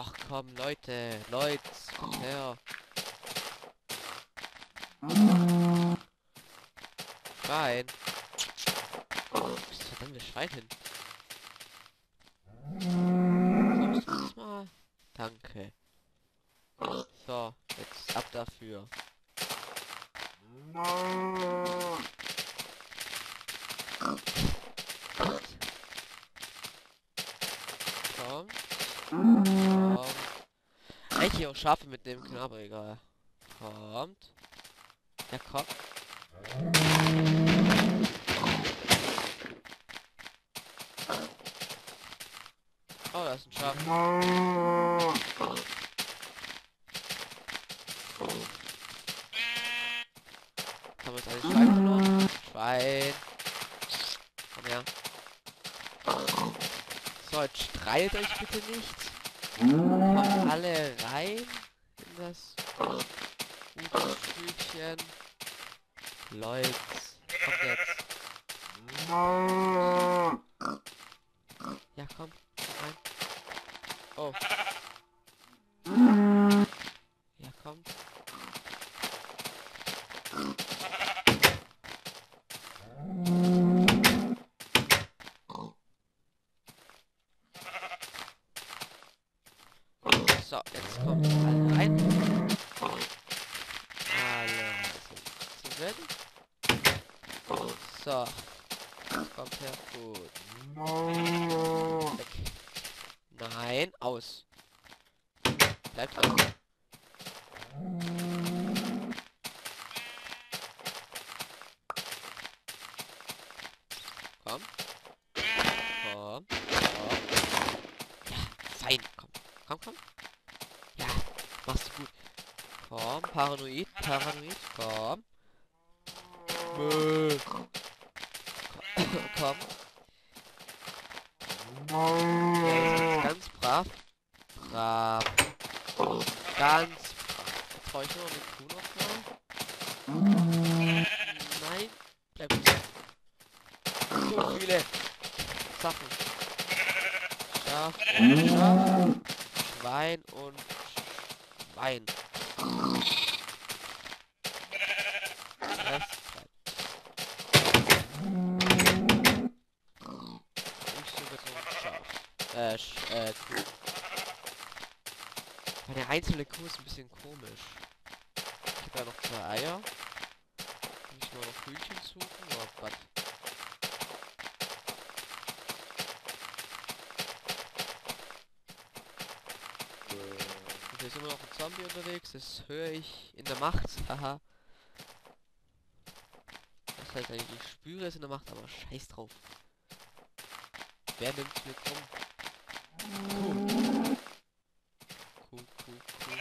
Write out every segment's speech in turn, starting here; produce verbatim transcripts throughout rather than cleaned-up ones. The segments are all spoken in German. Ach komm, Leute, Leute, kommt her. Nein. Wo ist das verdammte Schwein hin? So, das mal. Danke. So, jetzt ab dafür. Komm. Komm. Eigentlich auch Schafe mitnehmen können, aber egal. Kommt. Ja, komm. Oh, da ist ein Schaf. Haben wir jetzt alle Schwein verloren? Schwein. Komm her. So, jetzt streitet euch bitte nicht. Kommt alle rein in das gute Stückchen. Leute, kommt jetzt. Ja, komm. Nein. Oh. Ja, komm. So, jetzt kommt alle rein. Alle sind ready. So, kommt her, gut. Weg. Nein, aus. Bleibt aus. Komm. Komm. Komm. Ja, fein. Komm. Komm, komm. Ja, machst du gut. Komm, paranoid, paranoid, komm. Bö. Komm. Ja, ganz brav. Brav. Ganz brav. Jetzt brauche ich nur noch eine Kuh noch mal. Nein. Bleib gut. So viele Sachen. Schaf und Schaf. Schwein und Schwein. Das Äh, äh, Kuh. Meine einzelne Kuh ist ein bisschen komisch. Ich habe ja noch zwei Eier. Muss ich mal noch Hühnchen suchen? Oh Gott. Und hier ist immer noch ein Zombie unterwegs. Das höre ich in der Macht. Haha. Das heißt eigentlich, ich spüre es in der Macht, aber scheiß drauf. Wer nimmt mir krumm? Kuh. Kuh, Kuh, Kuh.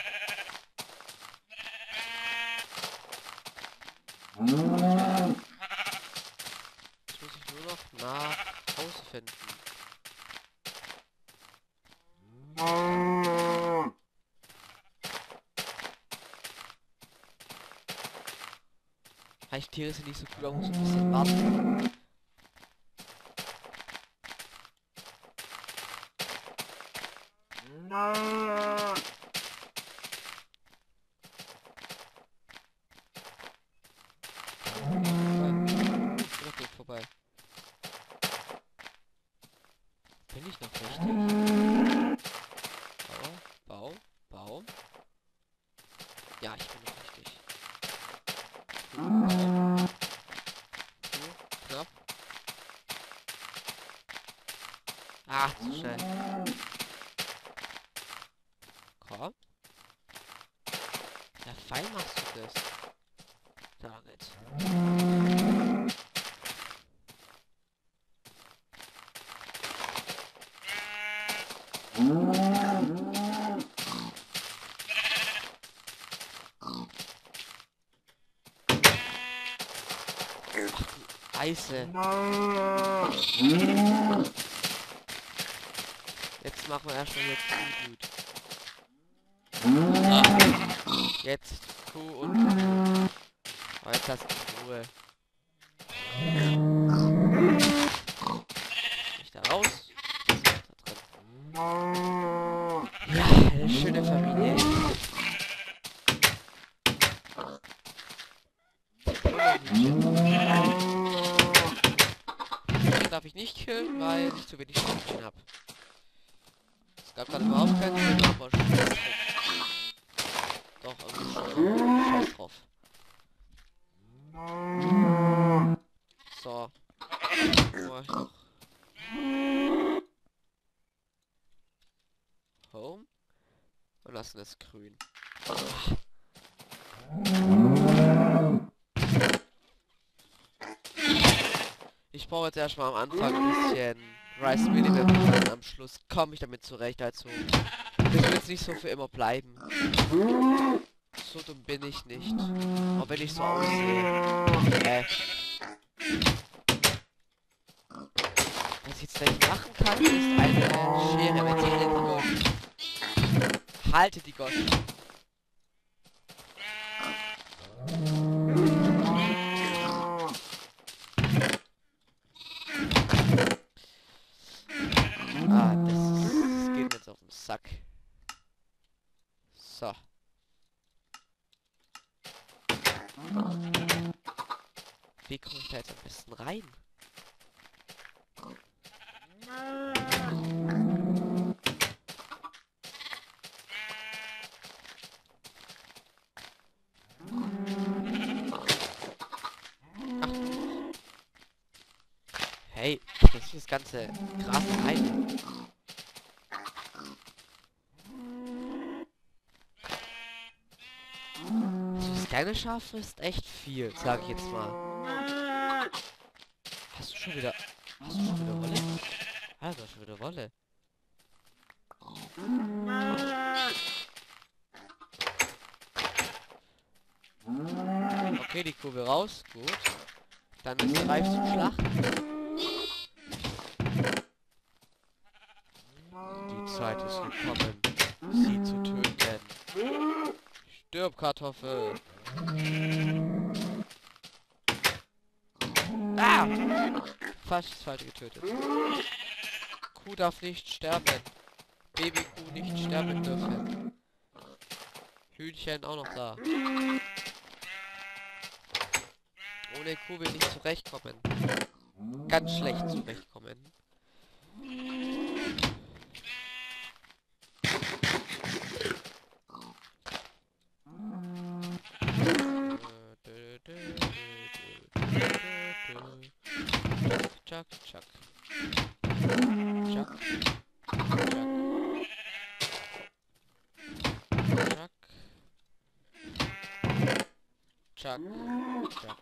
Jetzt muss ich nur noch nach Hause finden. Heißt, Tiere sind nicht so cool, man muss ein bisschen warten. Vorbei. Bin ich noch richtig? Baum, Baum, Baum. Ja, ich bin noch richtig. Cool, cool, knapp. Ach, zu schnell. Komm. Ja, fein machst du das. Damit. Scheiße. Jetzt machen wir erstmal jetzt gut. Ah. Jetzt Kuh und Kuh. Oh, jetzt hast du Ruhe. Ich da raus. Da drin. Ja, darf ich nicht killen, weil ich zu wenig Stückchen habe. Es gab gerade überhaupt keinen Sinn, aber doch, also scheiß drauf. So. Home. Und lassen es grün. Ich brauche jetzt erstmal am Anfang ein bisschen Rice Minimum und am Schluss komme ich damit zurecht. Also das wird jetzt nicht so für immer bleiben. So dumm bin ich nicht. Auch wenn ich so aussehe. Äh. Was ich jetzt gleich machen kann, ist eine Schere mit jedem Gott. Halte die Gott. Ah, das, das geht mir jetzt auf den Sack. So. Wie komme ich da jetzt am besten rein? Ach. Hey, das ist das ganze Gras rein. Kleine Schaf frisst echt viel, sage ich jetzt mal. Hast du schon wieder... Hast du schon wieder Wolle? Ah, du hast schon wieder Wolle. Okay, die Kuh will raus. Gut. Dann ist sie reif zum Schlachten. Die Zeit ist gekommen, sie zu töten. Stirb, Kartoffel. Ah! Fast das Falsche getötet. Kuh darf nicht sterben. Babykuh nicht sterben dürfen. Hühnchen auch noch da. Ohne Kuh will nicht zurechtkommen. Ganz schlecht zurechtkommen. Chuck, Chuck. Chuck. Chuck. Chuck. Chuck. Chuck.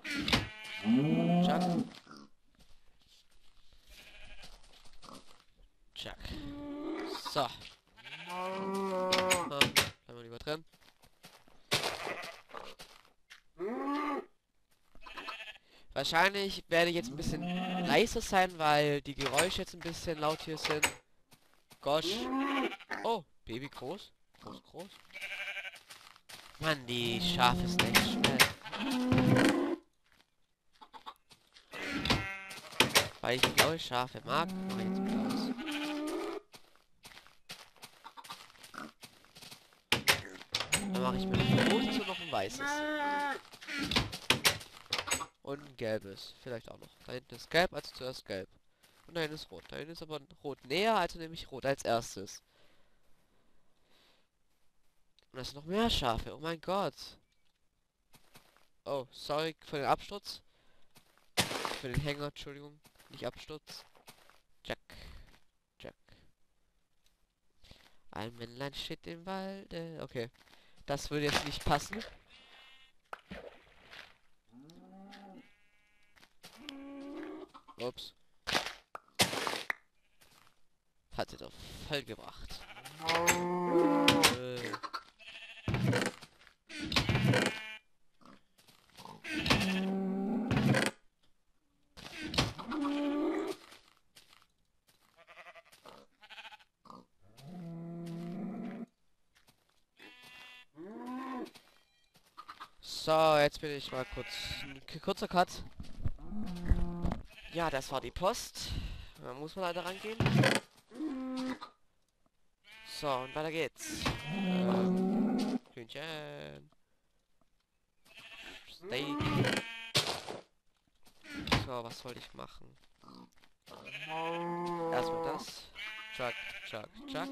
Chuck. So. Bleiben wir lieber drin. Wahrscheinlich werde ich jetzt ein bisschen leiser sein, weil die Geräusche jetzt ein bisschen laut hier sind. Gosh. Oh, Baby groß. Groß, groß. Mann, die Schafe ist echt schnell. Weil ich blaue Schafe mag, mache ich jetzt blaues. Dann mache ich mir ein rotes und noch ein weißes. Und ein gelbes. Vielleicht auch noch. Da hinten ist gelb, also zuerst gelb. Und da hinten ist rot. Da hinten ist aber rot näher, also nehme ich rot als erstes. Und das sind noch mehr Schafe. Oh mein Gott. Oh, sorry für den Absturz. Für den Hänger, Entschuldigung. Nicht Absturz. Jack. Jack. Ein Männlein steht im Walde. Okay. Das würde jetzt nicht passen. Ups. Hat sie doch voll gebracht. Äh. So, jetzt bin ich mal kurz. Kurzer Cut. Ja, das war die Post. Da muss man leider rangehen. So, und weiter geht's. Ähm, Hühnchen. Steak. So, was soll ich machen? Erstmal das. Chuck, chuck, chuck.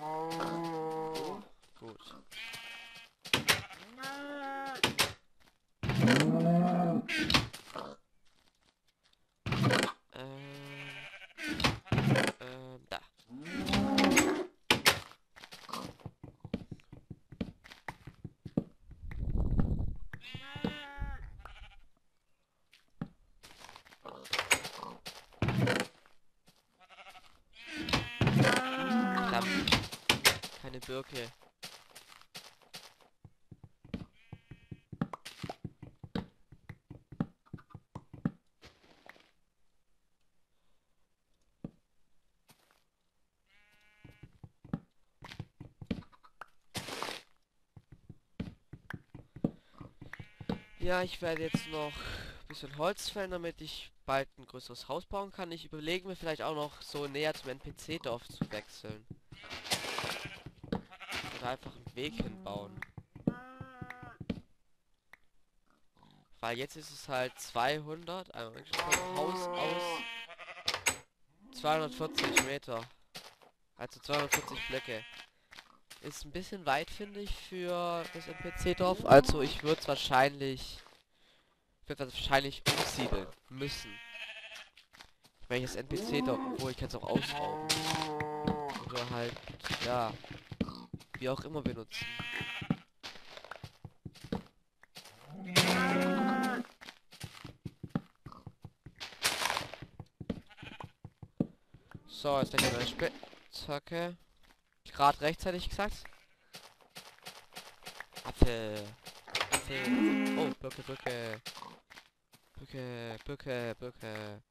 So. Gut. Eine Birke. Ja, ich werde jetzt noch ein bisschen Holz fällen, damit ich bald ein größeres Haus bauen kann. Ich überlege mir vielleicht auch noch so näher zum N P C-Dorf zu wechseln. Einfach einen Weg hinbauen. Weil jetzt ist es halt zweihundert, also vom Haus aus zweihundertvierzig Meter. Also zweihundertvierzig Blöcke. Ist ein bisschen weit, finde ich, für das N P C-Dorf. Also ich würde es wahrscheinlich würde wahrscheinlich umsiedeln müssen. Welches N P C-Dorf, wo ich kann es auch ausrauben. Oder halt, ja. Wie auch immer benutzen. So, jetzt denke ich mal Spitzhacke. Gerade rechtzeitig gesagt. Apfel. Apfel. Oh, Birke, Birke. Birke, Birke, Birke.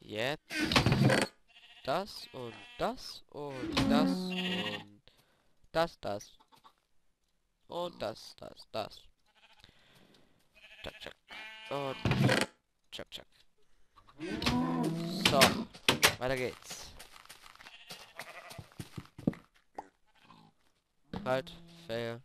Jetzt das und das und das und das, das und das, das, das. Chuck, chuck. Und chuck, chuck. So, weiter geht's. Halt, fail.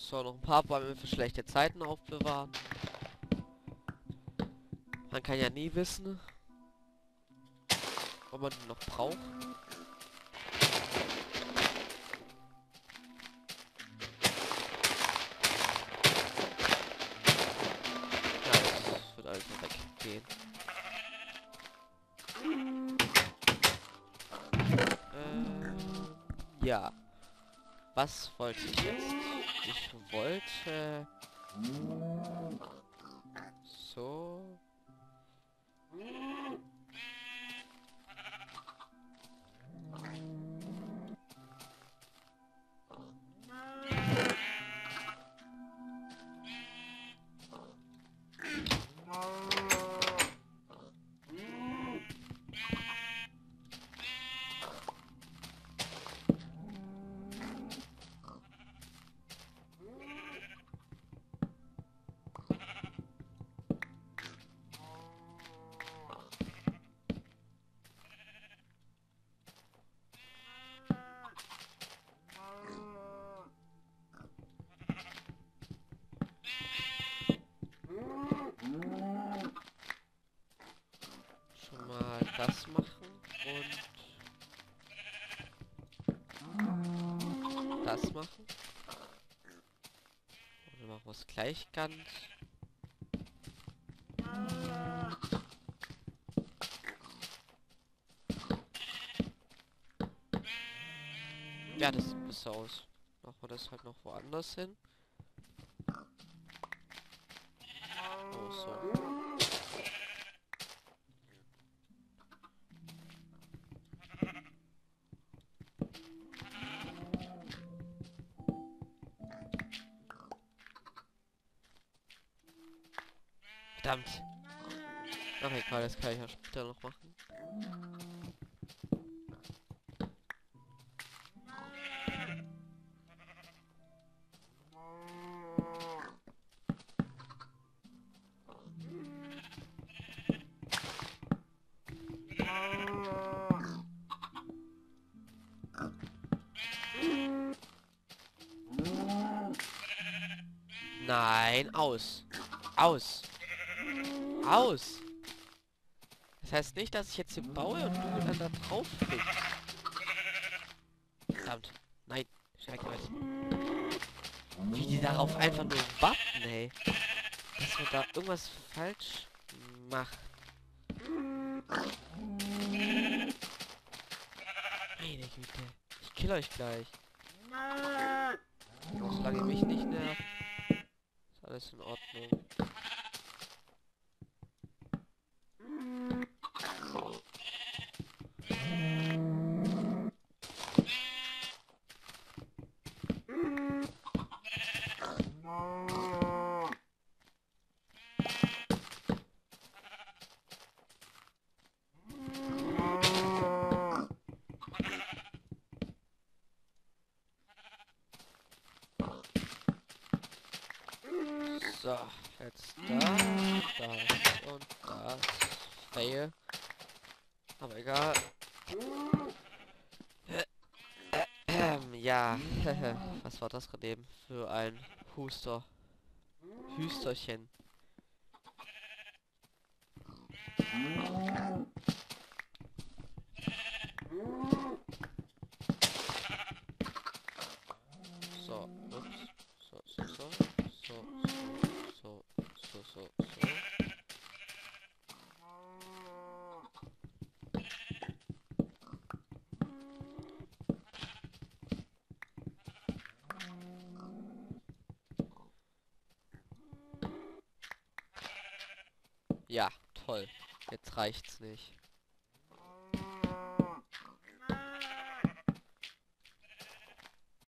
So, noch ein paar Bäume für schlechte Zeiten aufbewahren. Man kann ja nie wissen, ob man die noch braucht. Ja, das wird alles noch weggehen. Äh, ja. Was wollte ich jetzt? Ich wollte... So... das machen und das machen. Und wir machen was gleich ganz. Ja, das sieht besser aus. Machen wir das halt noch woanders hin. Oh, so. Verdammt. Ach egal, das kann ich ja später noch machen. Nein, aus. Aus. Aus. Das heißt nicht, dass ich jetzt hier baue und du dann da drauf fliegst. Verdammt. Nein. Schrecklich. Wie die darauf einfach nur warten, ey. Dass man da irgendwas falsch macht. Meine Güte. Ich kill euch gleich. Solange ihr mich nicht nervt. Alles in Ordnung. So, jetzt das, das und das. Fail. Aber egal. Äh, äh, äh, ja, was war das gerade eben für ein Huster? Hüsterchen. So, ups. So, so, so. So. So, so. Ja, toll. Jetzt reicht's nicht.